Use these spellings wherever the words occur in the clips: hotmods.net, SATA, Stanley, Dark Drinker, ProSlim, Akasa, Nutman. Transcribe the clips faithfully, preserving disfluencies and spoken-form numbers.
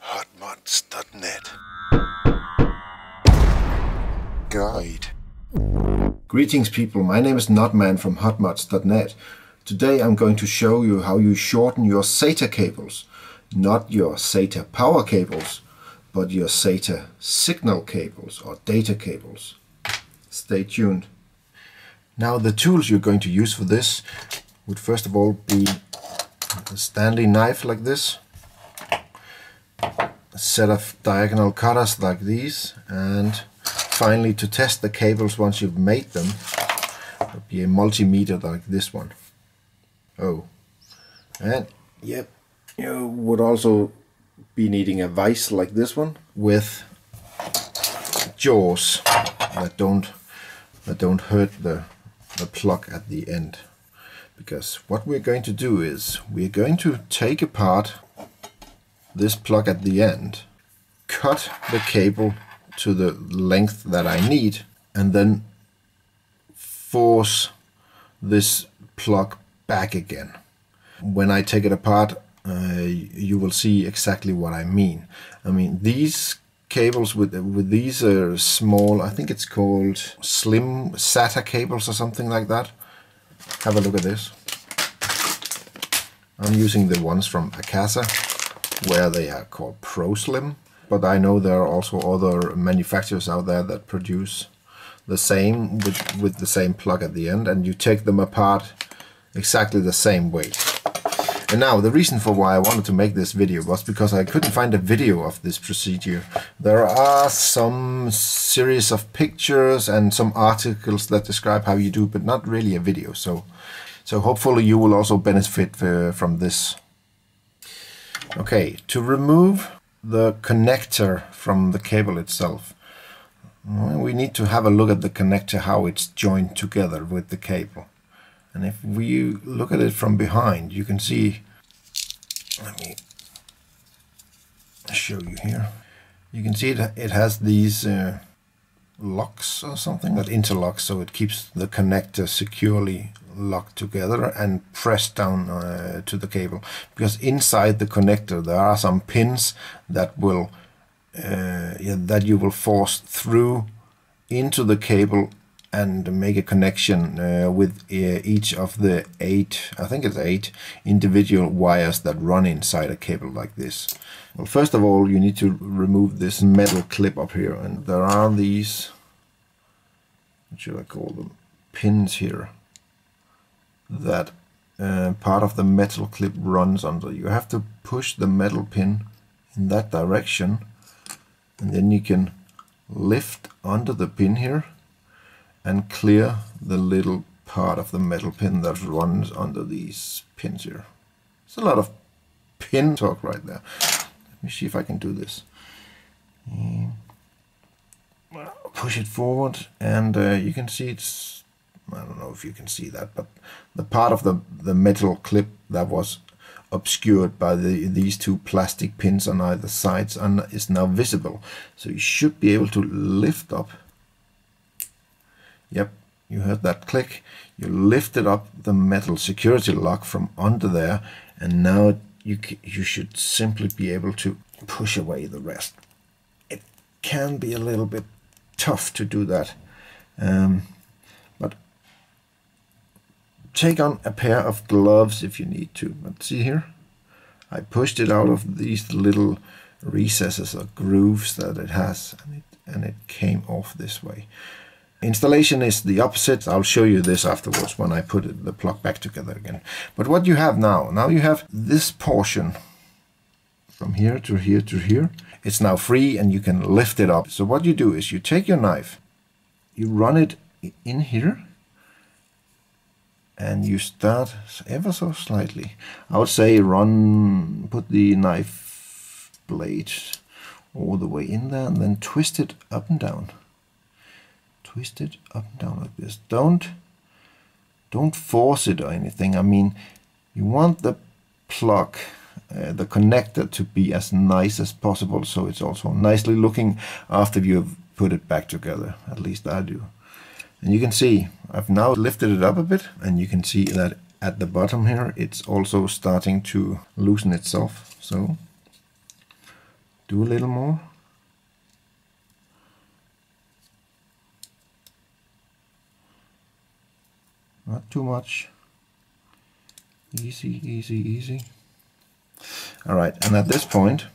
hotmods dot net Guide. Greetings people, my name is Nutman from hotmods dot net. Today I'm going to show you how you shorten your SATA cables. Not your SATA power cables, but your SATA signal cables or data cables. Stay tuned. Now the tools you're going to use for this would first of all be a Stanley knife like this, a set of diagonal cutters like these, and finally, to test the cables once you've made them, would be a multimeter like this one. Oh, and yep, you would also be needing a vise like this one with jaws that don't that don't hurt the the plug at the end. Because what we're going to do is we're going to take apart this plug at the end, cut the cable to the length that I need, and then force this plug back again. When I take it apart, uh, you will see exactly what I mean. I mean, these cables with with these are small, I think it's called slim SATA cables or something like that. Have a look at this. I'm using the ones from Akasa, where they are called ProSlim, but I know there are also other manufacturers out there that produce the same with, with the same plug at the end, and you take them apart exactly the same way. And now the reason for why I wanted to make this video was because I couldn't find a video of this procedure. There are some series of pictures and some articles that describe how you do, but not really a video. So, so hopefully you will also benefit uh, from this. Okay, to remove the connector from the cable itself, we need to have a look at the connector, how it's joined together with the cable. And if we look at it from behind, you can see, let me show you here, you can see it, it has these uh, locks or something that interlock, so it keeps the connector securely locked together and pressed down uh, to the cable, because inside the connector there are some pins that will uh, yeah, that you will force through into the cable and make a connection uh, with uh, each of the eight, I think it's eight, individual wires that run inside a cable like this. Well, first of all, you need to remove this metal clip up here, and there are these, what should I call them, pins here, that uh, part of the metal clip runs under. You have to push the metal pin in that direction, and then you can lift under the pin here and clear the little part of the metal pin that runs under these pins here. It's a lot of pin talk right there. Let me see if I can do this. Push it forward, and uh, you can see it's, I don't know if you can see that, but the part of the, the metal clip that was obscured by the, these two plastic pins on either sides and is now visible. So you should be able to lift up. Yep, you heard that click. You lifted up the metal security lock from under there, and now you, you should simply be able to push away the rest. It can be a little bit tough to do that. Um, Take on a pair of gloves if you need to. But see here, I pushed it out of these little recesses or grooves that it has, and it, and it came off this way. Installation is the opposite. I'll show you this afterwards when I put it, the plug back together again. But what you have now, now you have this portion from here to here to here. It's now free and you can lift it up. So what you do is you take your knife, you run it in here, and you start ever so slightly. I would say run, put the knife blade all the way in there, and then twist it up and down. Twist it up and down like this. Don't, don't force it or anything. I mean, you want the plug, uh, the connector, to be as nice as possible, so it's also nicely looking after you've put it back together. At least I do. And you can see, I've now lifted it up a bit, and you can see that at the bottom here, it's also starting to loosen itself. So do a little more. Not too much. Easy, easy, easy. All right, and at this point,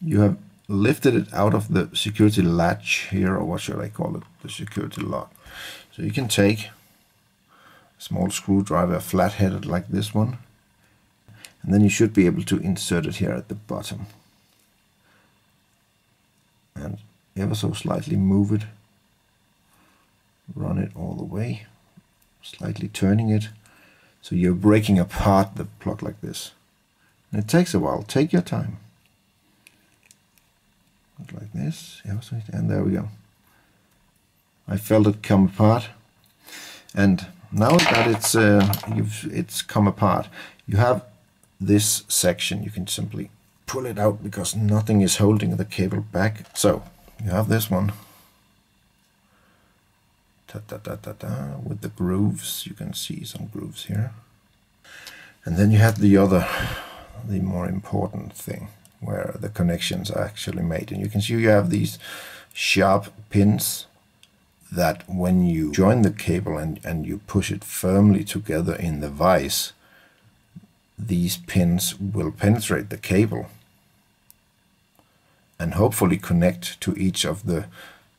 you have lifted it out of the security latch here, or what should I call it, the security lock. So you can take a small screwdriver, flat-headed like this one, and then you should be able to insert it here at the bottom. And ever so slightly move it, run it all the way, slightly turning it. So you're breaking apart the plug like this. And it takes a while, take your time. Like this, and there we go. I felt it come apart. And now that it's uh, you've, it's come apart, you have this section. You can simply pull it out because nothing is holding the cable back. So you have this one. Da, da, da, da, da, with the grooves, you can see some grooves here, and then you have the other, the more important thing, where the connections are actually made. And you can see you have these sharp pins that when you join the cable and, and you push it firmly together in the vise, these pins will penetrate the cable and hopefully connect to each of the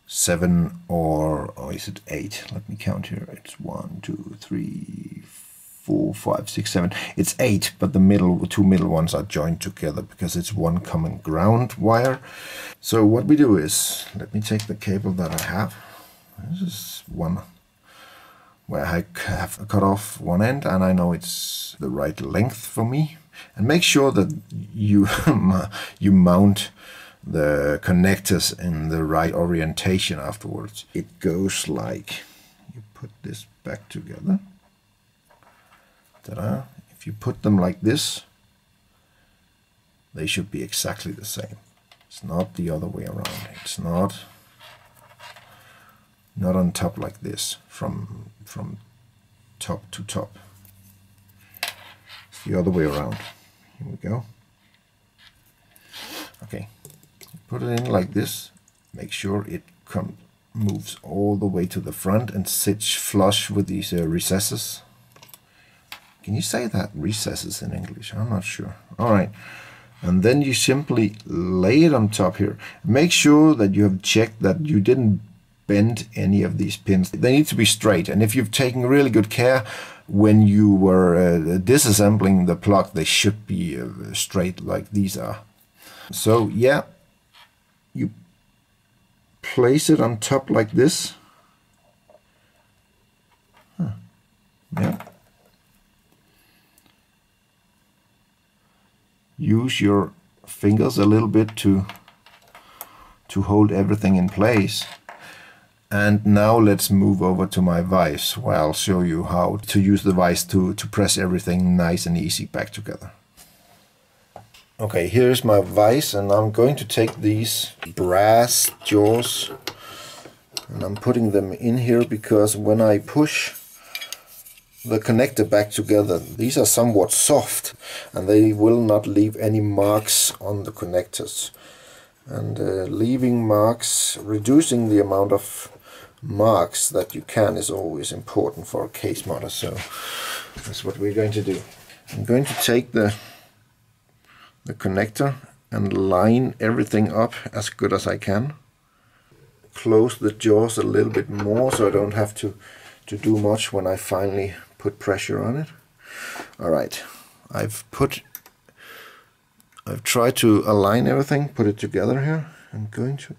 seven or, or is it eight? Let me count here. It's one, two, three, four, five, six, seven. It's eight, but the middle two middle ones are joined together because it's one common ground wire. So what we do is, let me take the cable that I have. This is one where I have cut off one end, and I know it's the right length for me. And make sure that you you mount the connectors in the right orientation afterwards. It goes like, you put this back together. Ta-da. If you put them like this, they should be exactly the same. It's not the other way around. It's not not on top like this, from from top to top. It's the other way around. Here we go. Okay. Put it in like this, make sure it comes moves all the way to the front and sits flush with these uh, recesses. Can you say that, recesses, in English? I'm not sure. All right, and then you simply lay it on top here. Make sure that you have checked that you didn't bend any of these pins. They need to be straight, and if you've taken really good care when you were uh, disassembling the plug, they should be uh, straight like these are. So yeah, you place it on top like this. Huh. Yeah. Use your fingers a little bit to to hold everything in place. And now let's move over to my vise, where I'll show you how to use the vise to, to press everything nice and easy back together. Okay, here's my vise, and I'm going to take these brass jaws and I'm putting them in here because when I push the connector back together, these are somewhat soft and they will not leave any marks on the connectors. And uh, leaving marks, reducing the amount of marks that you can, is always important for a case model. So that's what we're going to do. I'm going to take the the connector and line everything up as good as I can. Close the jaws a little bit more so I don't have to, to do much when I finally put pressure on it. Alright, I've put, I've tried to align everything, put it together here. I'm going to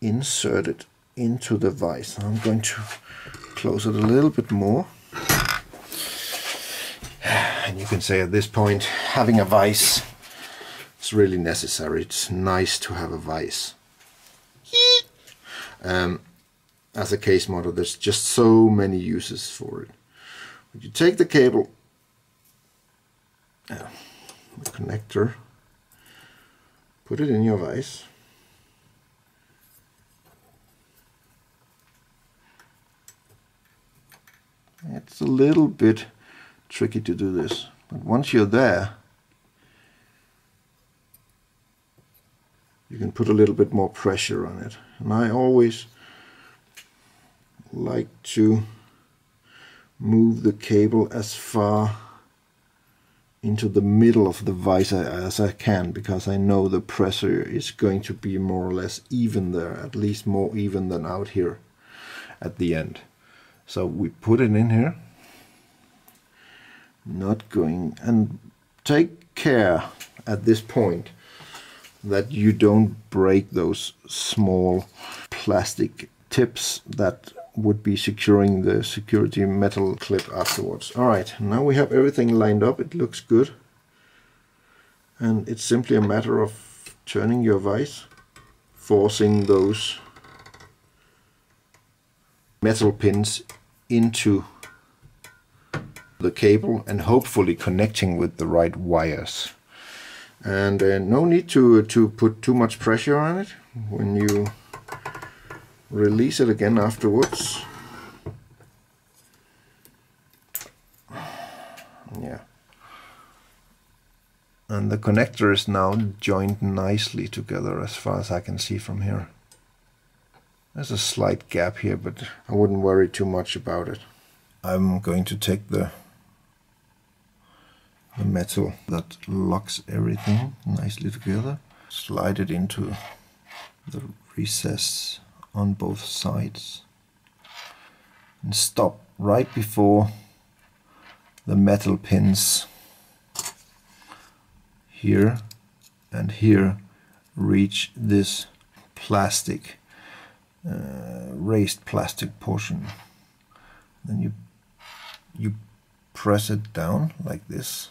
insert it into the vise. I'm going to close it a little bit more. And you can say at this point, having a vise, it's really necessary. It's nice to have a vise. Um, as a case model, there's just so many uses for it. But you take the cable, uh, the connector, put it in your vise, It's a little bit tricky to do this, but once you're there, you can put a little bit more pressure on it. And I always like to move the cable as far into the middle of the visor as I can, because I know the pressure is going to be more or less even there, at least more even than out here at the end. So we put it in here, not going, and take care at this point that you don't break those small plastic tips that would be securing the security metal clip afterwards. Alright, now we have everything lined up, it looks good. And it's simply a matter of turning your vise, forcing those metal pins into the cable and hopefully connecting with the right wires. And uh, no need to, to put too much pressure on it. When you release it again afterwards, yeah, and the connector is now joined nicely together as far as I can see from here. There's a slight gap here, but I wouldn't worry too much about it. I'm going to take the, the metal that locks everything nicely together, slide it into the recess on both sides, and stop right before the metal pins here and here reach this plastic, uh, raised plastic portion. Then you you press it down like this.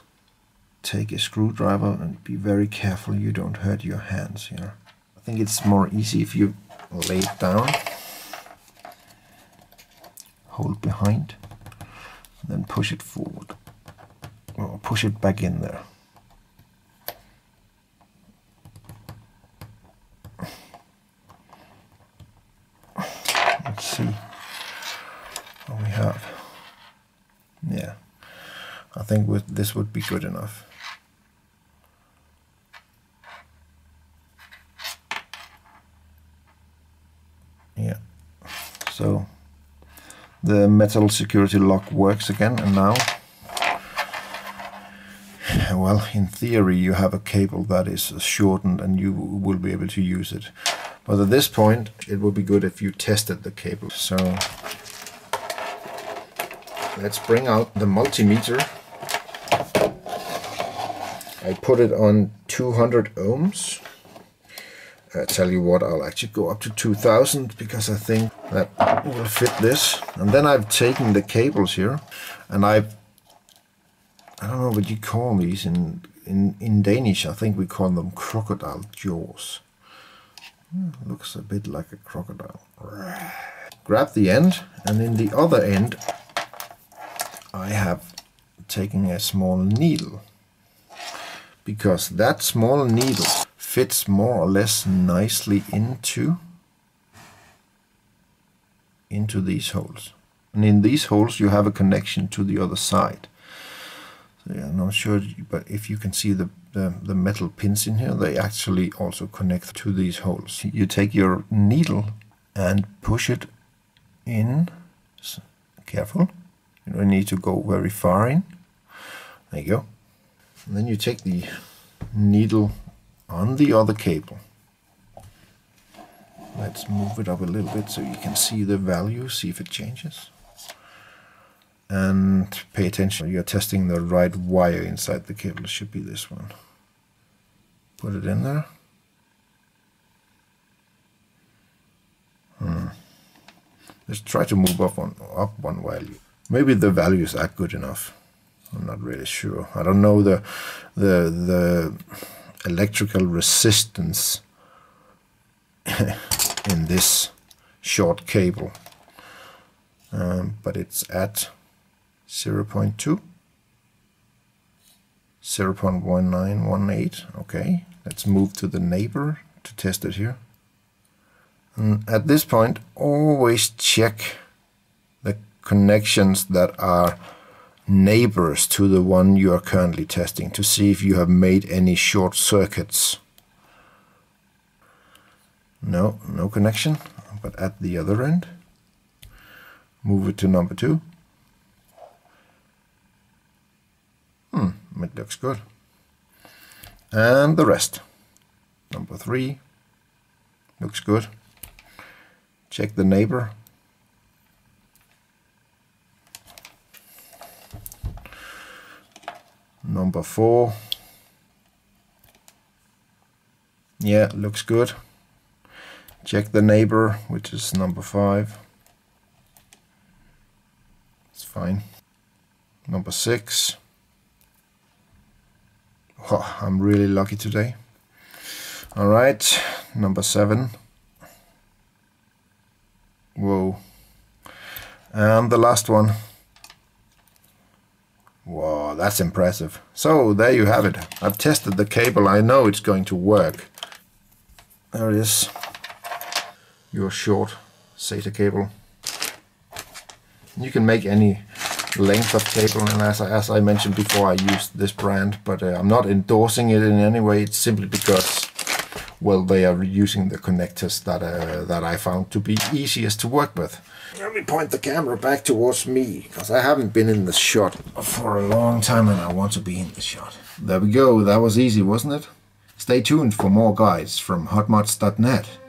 Take a screwdriver and be very careful you don't hurt your hands here. I think it's more easy if you lay it down, hold behind, and then push it forward, or push it back in there. Let's see what we have. Yeah, I think with this would be good enough. So the metal security lock works again, and now, well, in theory you have a cable that is shortened and you will be able to use it. But at this point it would be good if you tested the cable. So let's bring out the multimeter. I put it on two hundred ohms. I tell you what, I'll actually go up to two thousand, because I think that will fit this. And then I've taken the cables here, and I've, I don't know what you call these in, in, in Danish, I think we call them crocodile jaws. Looks a bit like a crocodile. Grab the end, and in the other end I have taken a small needle, because that small needle fits more or less nicely into into these holes, and in these holes you have a connection to the other side. So yeah, I'm not sure, but if you can see the, the the metal pins in here, they actually also connect to these holes. You take your needle and push it in. So careful, you don't need to go very far in. There you go. And then you take the needle on the other cable. Let's move it up a little bit so you can see the value, see if it changes. And pay attention, you're testing the right wire inside the cable. It should be this one. Put it in there. Hmm. Let's try to move up one, up one value. Maybe the values are good enough. I'm not really sure. I don't know the the the electrical resistance in this short cable, um, but it's at zero point two, zero point one nine one eight. Okay, let's move to the neighbor to test it here. And at this point, always check the connections that are neighbors to the one you are currently testing to see if you have made any short circuits. No, no connection, but at the other end. Move it to number two. Hmm, it looks good. And the rest. Number three. Looks good. Check the neighbor. Number four. Yeah, looks good. Check the neighbor, which is number five. It's fine. Number six. Oh, I'm really lucky today. All right, number seven. Whoa. And the last one. Wow, that's impressive. So there you have it. I've tested the cable. I know it's going to work. There it is. Your short SATA cable. You can make any length of cable, and as I, as I mentioned before, I used this brand, but uh, I'm not endorsing it in any way. It's simply because, well, they are using the connectors that uh, that I found to be easiest to work with. Let me point the camera back towards me, because I haven't been in the shot for a long time and I want to be in the shot. There we go. That was easy, wasn't it? Stay tuned for more guides from hotmods dot net.